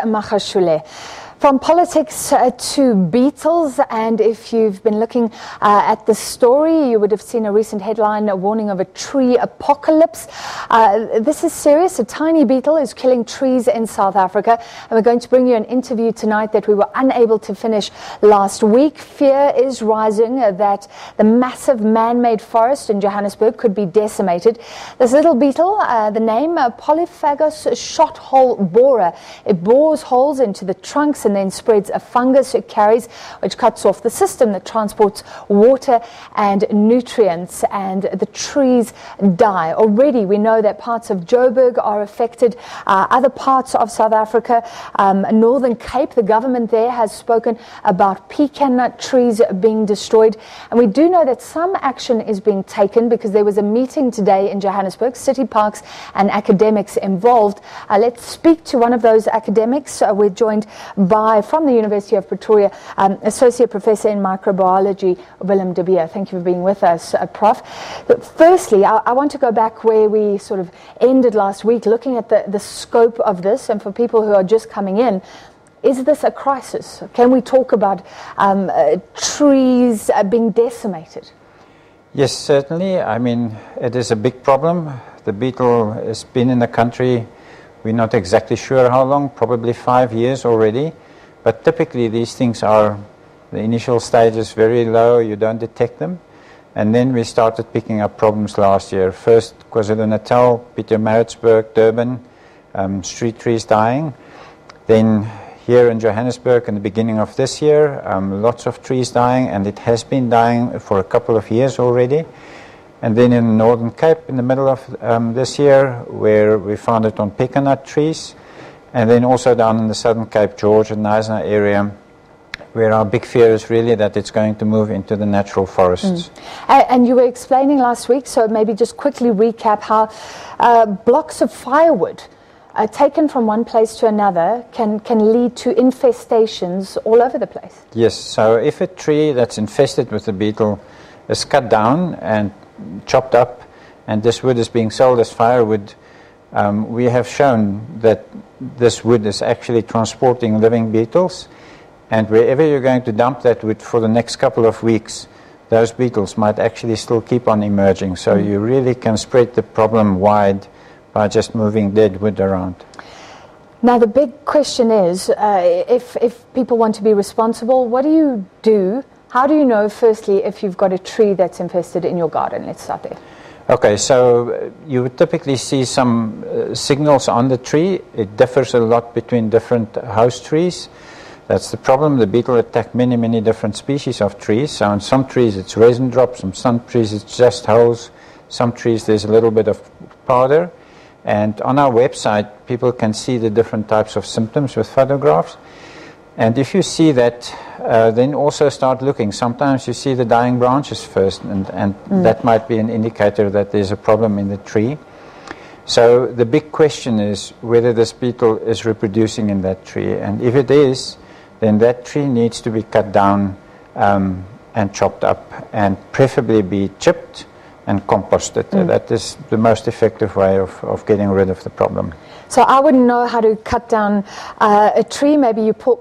Magashule. From politics to beetles, and if you've been looking at the story, you would have seen a recent headline, a warning of a tree apocalypse. This is serious. A tiny beetle is killing trees in South Africa, and we're going to bring you an interview tonight that we were unable to finish last week. Fear is rising that the massive man-made forest in Johannesburg could be decimated. This little beetle, the name polyphagous shot hole borer, it bores holes into the trunks and then spreads a fungus it carries, which cuts off the system that transports water and nutrients, and the trees die. Already we know that parts of Joburg are affected, other parts of South Africa, Northern Cape, the government there has spoken about pecan nut trees being destroyed, and we do know that some action is being taken because there was a meeting today in Johannesburg, city parks and academics involved. Let's speak to one of those academics. We're joined by from the University of Pretoria, Associate Professor in Microbiology, Wilhelm de Beer. Thank you for being with us, Prof. But firstly, I want to go back where we sort of ended last week, looking at the scope of this, and for people who are just coming in, is this a crisis? Can we talk about trees being decimated? Yes, certainly. I mean, it is a big problem. The beetle has been in the country, we're not exactly sure how long, probably 5 years already. But typically these things are, the initial stage is very low, you don't detect them. And then we started picking up problems last year. First KwaZulu-Natal, Pietermaritzburg, Durban, street trees dying. Then here in Johannesburg in the beginning of this year, lots of trees dying, and it has been dying for a couple of years already. And then in Northern Cape in the middle of this year, where we found it on pecan nut trees. And then also down in the Southern Cape, George and Knysna area, where our big fear is really that it's going to move into the natural forests. And you were explaining last week, so maybe just quickly recap how blocks of firewood taken from one place to another can lead to infestations all over the place. Yes, so if a tree that's infested with the beetle is cut down and chopped up, and this wood is being sold as firewood, we have shown that this wood is actually transporting living beetles, and wherever you're going to dump that wood for the next couple of weeks, those beetles might actually still keep on emerging. So you really can spread the problem wide by just moving dead wood around. Now the big question is, if people want to be responsible, what do you do? How do you know, firstly, if you've got a tree that's infested in your garden? Let's start there. Okay, so you would typically see some signals on the tree. It differs a lot between different house trees. That's the problem. The beetle attack many, many different species of trees. So on some trees it's resin drops, on some trees it's just holes, some trees there's a little bit of powder. And on our website, people can see the different types of symptoms with photographs. And if you see that, then also start looking. Sometimes you see the dying branches first, and that might be an indicator that there's a problem in the tree. So the big question is whether this beetle is reproducing in that tree. And if it is, then that tree needs to be cut down and chopped up, and preferably be chipped and composted. That is the most effective way of getting rid of the problem. So I wouldn't know how to cut down a tree. Maybe you call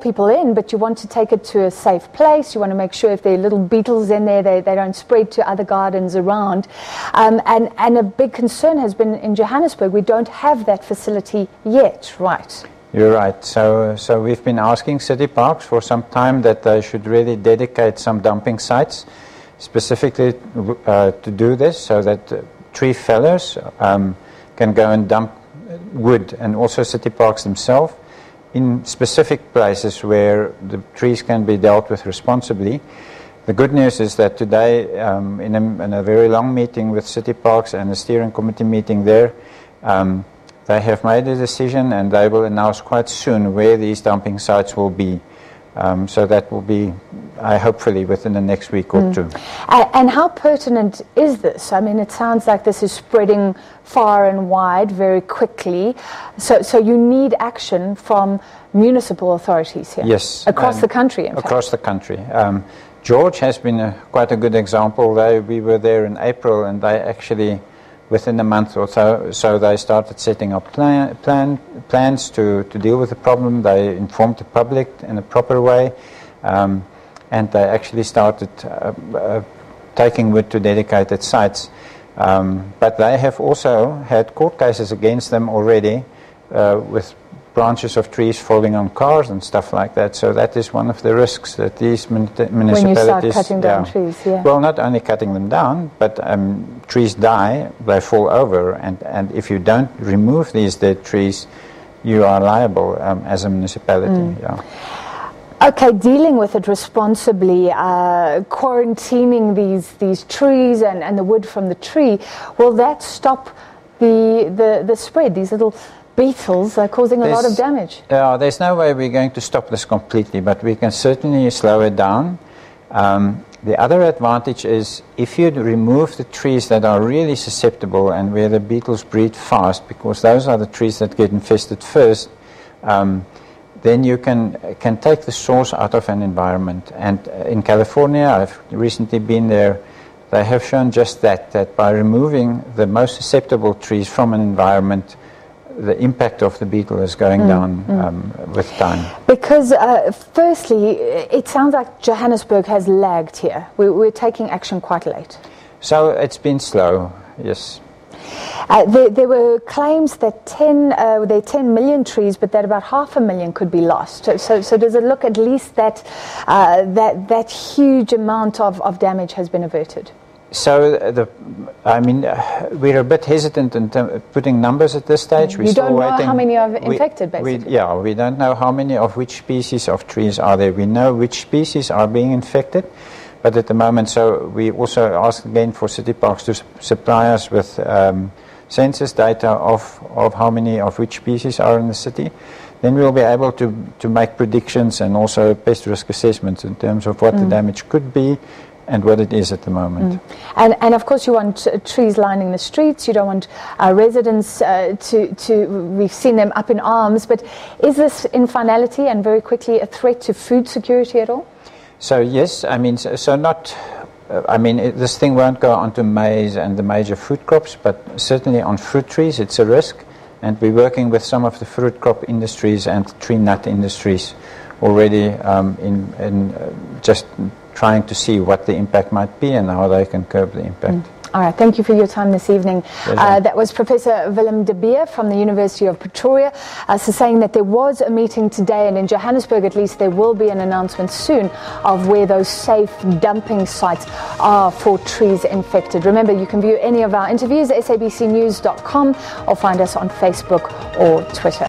people in, but you want to take it to a safe place. You want to make sure if there are little beetles in there, they don't spread to other gardens around. And a big concern has been in Johannesburg, we don't have that facility yet, right? You're right. So we've been asking city parks for some time that they should really dedicate some dumping sites specifically to do this, so that tree fellers can go and dump wood, and also city parks themselves, in specific places where the trees can be dealt with responsibly. The good news is that today, in a very long meeting with City Parks and a steering committee meeting there, they have made a decision, and they will announce quite soon where these dumping sites will be. So that will be, hopefully, within the next week or two. And how pertinent is this? I mean, it sounds like this is spreading far and wide very quickly. So you need action from municipal authorities here? Yes. Across the country, in fact. Across the country. George has been quite a good example. We were there in April, and they actually within a month or so. So they started setting up plans to deal with the problem. They informed the public in a proper way, and they actually started taking wood to dedicated sites. But they have also had court cases against them already with branches of trees falling on cars and stuff like that. So that is one of the risks that these municipalities... When you start cutting down trees, yeah. Well, not only cutting them down, but trees die, they fall over, and if you don't remove these dead trees, you are liable as a municipality. Mm. Yeah. Okay, dealing with it responsibly, quarantining these trees and the wood from the tree, will that stop the spread? These little beetles are causing a lot of damage. There's no way we're going to stop this completely, but we can certainly slow it down. The other advantage is if you remove the trees that are really susceptible and where the beetles breed fast, because those are the trees that get infested first, then you can take the source out of an environment. And in California, I've recently been there, they have shown just that by removing the most susceptible trees from an environment, the impact of the beetle is going down with time. Because firstly, it sounds like Johannesburg has lagged here. We're taking action quite late. So it's been slow, yes. There were claims that there are 10 million trees, but that about 500,000 could be lost. So does it look at least that huge amount of damage has been averted? So, we're a bit hesitant in putting numbers at this stage. We're still waiting. You don't know how many are infected, basically. We don't know how many of which species of trees are there. We know which species are being infected. But at the moment, so we also ask again for city parks to supply us with census data of how many of which species are in the city. Then we'll be able to make predictions and also pest risk assessments in terms of what the damage could be and what it is at the moment. And of course you want trees lining the streets, you don't want residents we've seen them up in arms, but is this in finality and very quickly a threat to food security at all? So yes, this thing won't go onto maize and the major food crops, but certainly on fruit trees it's a risk, and we're working with some of the fruit crop industries and tree nut industries already just trying to see what the impact might be and how they can curb the impact. All right, thank you for your time this evening. That was Professor Wilhelm de Beer from the University of Pretoria, saying that there was a meeting today, and in Johannesburg at least there will be an announcement soon of where those safe dumping sites are for trees infected. Remember, you can view any of our interviews at sabcnews.com or find us on Facebook or Twitter.